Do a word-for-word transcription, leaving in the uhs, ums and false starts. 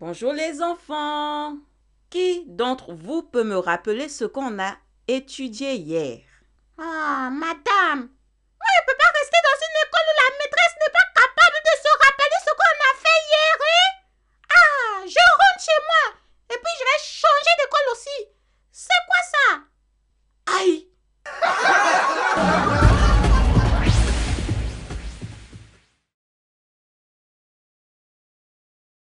Bonjour les enfants. Qui d'entre vous peut me rappeler ce qu'on a étudié hier? Oh, madame, moi je ne peux pas rester dans une école où la maîtresse n'est pas capable de se rappeler ce qu'on a fait hier. Hein? Ah, je rentre chez moi et puis je vais changer d'école aussi. C'est quoi ça? Aïe.